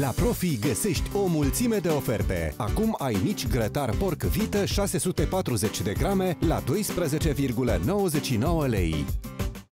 La Profi găsești o mulțime de oferte. Acum ai mici grătar porc vită 640 de grame la 12,99 lei.